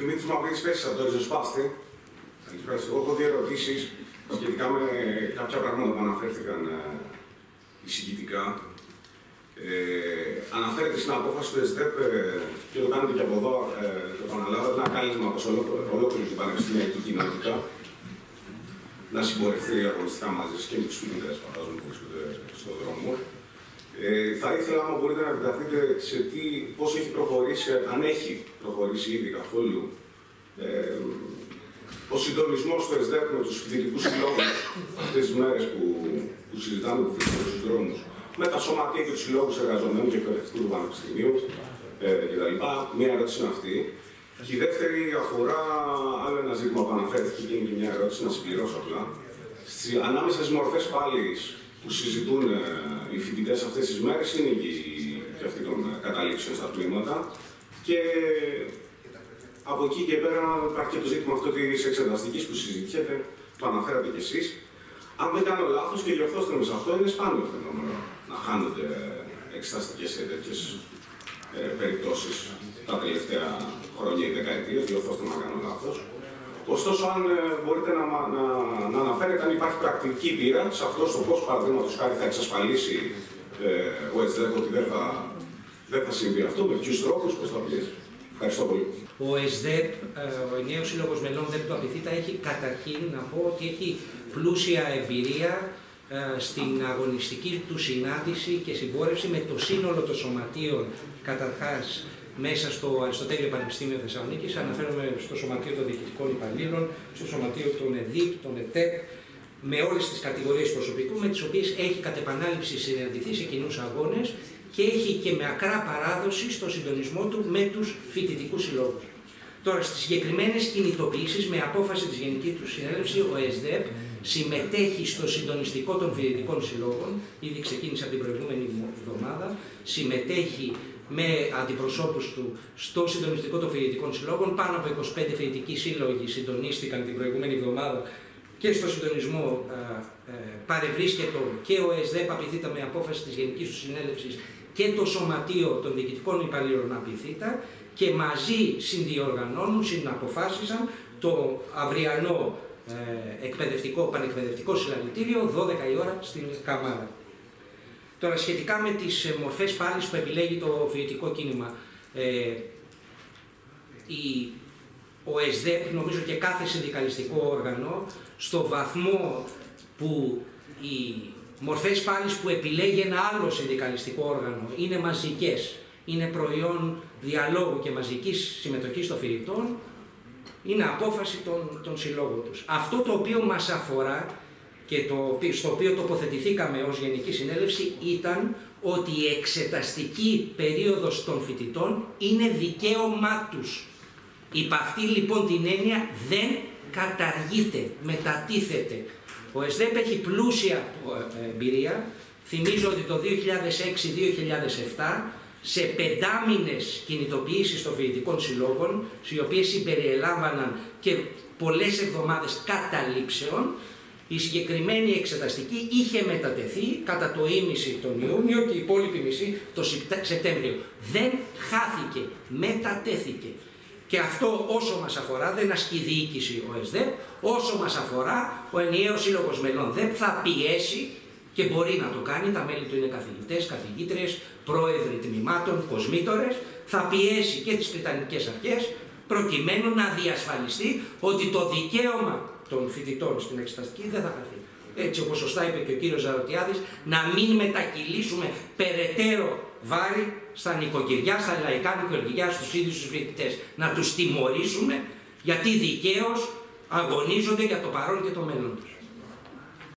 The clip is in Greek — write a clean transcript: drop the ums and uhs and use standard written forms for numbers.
Δημήτρης Μαυρής, πέσεις από το Ριζοσπάστη. Εγώ έχω δύο ερωτήσεις σχετικά με κάποια πράγματα που αναφέρθηκαν εισηγητικά. Αναφέρεται στην απόφαση του ΕΣΔΕΠ και το κάνετε και από εδώ, το επαναλάβατε, ένα κάλεσμα προς ολόκληρους την πανεπιστήμια και κοινωνικά να συμπορευτεί αγωνιστικά μαζί σας και με τους φοιτητές, φαντάζομαι, που βρίσκονται στον δρόμο. Θα ήθελα, άμα μπορείτε, να επιταθείτε σε τι, πώς έχει προχωρήσει, αν έχει προχωρήσει ήδη καθόλου, ο συντονισμός του ΕΣΔΕΠ με τους φοιτητικούς συλλόγους αυτές τις μέρες που συζητάμε με τους δρόμους, με τα σωματεία και τους συλλόγους εργαζομένων και εκπαιδευτικού του Πανεπιστημίου κτλ. Μία ερώτηση είναι αυτή. Και η δεύτερη αφορά άλλο ένα ζήτημα που αναφέρθηκε και είναι και μια ερώτηση να συμπληρώσω απλά. Ανάμεσα στις μορφές πάλης που συζητούν οι φοιτητές αυτές τις μέρες είναι και αυτή των καταλήξεων στα τμήματα. Και από εκεί και πέρα υπάρχει και το ζήτημα αυτό της εξεταστικής που συζητιέται, το αναφέρατε κι εσείς. Αν δεν κάνω λάθος, και διορθώστε με σε αυτό, είναι σπάνιο φαινόμενο να χάνονται εξεταστικές σε τέτοιες περιπτώσεις τα τελευταία χρόνια ή δεκαετίες, διορθώστε με να κάνω λάθος. Ωστόσο, αν μπορείτε να αναφέρετε αν υπάρχει πρακτική πείρα σε αυτό, στο πώς παραδείγματος χάρη θα εξασφαλίσει ο ΕΣΔΕΠ ότι δεν θα συμβεί αυτό, με ποιους τρόπους, πώς θα πιέσει. Ευχαριστώ πολύ. Ο ΕΣΔΕΠ, ο Ενιαίος Σύλλογος Μελών ΔΕΠ του Απιθύτα, έχει καταρχήν να πω ότι έχει πλούσια εμπειρία στην αγωνιστική του συνάντηση και συμπόρευση με το σύνολο των σωματείων, καταρχάς μέσα στο Αριστοτέλειο Πανεπιστήμιο Θεσσαλονίκης, αναφέρομαι στο Σωματείο των Διοικητικών Υπαλλήλων, στο Σωματείο των ΕΔΙΠ, των ΕΤΕΚ, με όλες τις κατηγορίες προσωπικού, με τις οποίες έχει κατ' επανάληψη συναντηθεί σε κοινούς αγώνες και έχει και με ακρά παράδοση στο συντονισμό του με τους φοιτητικούς συλλόγους. Τώρα, στις συγκεκριμένες κινητοποιήσεις, με απόφαση της Γενικής του Συνέλευσης, ο ΕΣΔΕΠ συμμετέχει στο συντονιστικό των φοιτητικών συλλόγων, ήδη ξεκίνησε από την προηγούμενη εβδομάδα, συμμετέχει με αντιπροσώπους του στο συντονιστικό των φοιτητικών συλλόγων. Πάνω από 25 φοιτητικοί σύλλογοι συντονίστηκαν την προηγούμενη εβδομάδα και στο συντονισμό παρευρίσκεται και ο ΕΣΔΕΠ Απιθύτα με απόφαση της Γενικής του Συνέλευσης και το Σωματείο των Διοικητικών Υπαλλήλων Απιθύτα και μαζί συνδιοργανώνουν, συναποφάσισαν το αυριανό εκπαιδευτικό, πανεκπαιδευτικό συλλαλητήριο 12 η ώρα στην Καμάρα. Τώρα, σχετικά με τις μορφές πάλης που επιλέγει το φοιτητικό κίνημα, ο ΕΣΔΕΠ, νομίζω και κάθε συνδικαλιστικό όργανο, στο βαθμό που οι μορφές πάλης που επιλέγει ένα άλλο συνδικαλιστικό όργανο είναι μαζικές, είναι προϊόν διαλόγου και μαζικής συμμετοχής των φοιτητών, είναι απόφαση των συλλόγων τους. Αυτό το οποίο μας αφορά και στο οποίο τοποθετηθήκαμε ως Γενική Συνέλευση ήταν ότι η εξεταστική περίοδος των φοιτητών είναι δικαίωμά τους. Υπ' αυτή λοιπόν την έννοια δεν καταργείται, μετατίθεται. Ο ΕΣΔΕΠ έχει πλούσια εμπειρία. Θυμίζω ότι το 2006-2007 σε 5 μήνες κινητοποιήσεις των φοιτητικών συλλόγων, οι οποίες συμπεριελάμβαναν και πολλές εβδομάδες καταλήξεων, η συγκεκριμένη εξεταστική είχε μετατεθεί κατά το ίμιση τον Ιούνιο και η υπόλοιπη μισή τον Σεπτέμβριο. Δεν χάθηκε, μετατέθηκε. Και αυτό όσο μας αφορά, δεν ασκεί διοίκηση ο ΕΣΔΕΠ, όσο μας αφορά ο Ενιαίος Σύλλογος Μελών ΔΕΠ θα πιέσει και μπορεί να το κάνει, τα μέλη του είναι καθηγητές, καθηγήτριες, πρόεδροι τμήματων, κοσμήτορες, θα πιέσει και τις Πριτανικές Αρχές προκειμένου να διασφαλιστεί ότι το δικαίωμα των φοιτητών στην εξεταστική δεν θα χαθεί. Έτσι, όπως σωστά είπε και ο κύριος Ζαρωτιάδης, να μην μετακυλήσουμε περαιτέρω βάρη στα νοικοκυριά, στα λαϊκά νοικοκυριά, στους ίδιους τους φοιτητές. Να τους τιμωρήσουμε γιατί δικαίως αγωνίζονται για το παρόν και το μέλλον τους.